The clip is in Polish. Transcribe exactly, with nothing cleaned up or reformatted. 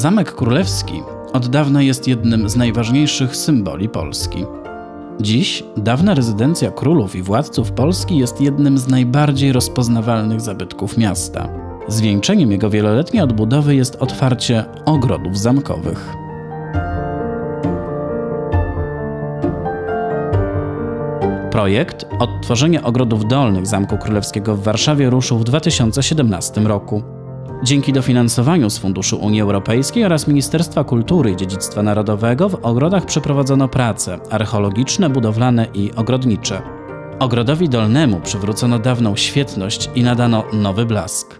Zamek Królewski od dawna jest jednym z najważniejszych symboli Polski. Dziś dawna rezydencja królów i władców Polski jest jednym z najbardziej rozpoznawalnych zabytków miasta. Zwieńczeniem jego wieloletniej odbudowy jest otwarcie ogrodów zamkowych. Projekt odtworzenia ogrodów dolnych Zamku Królewskiego w Warszawie ruszył w dwa tysiące siedemnastym roku. Dzięki dofinansowaniu z Funduszu Unii Europejskiej oraz Ministerstwa Kultury i Dziedzictwa Narodowego w ogrodach przeprowadzono prace archeologiczne, budowlane i ogrodnicze. Ogrodowi dolnemu przywrócono dawną świetność i nadano nowy blask.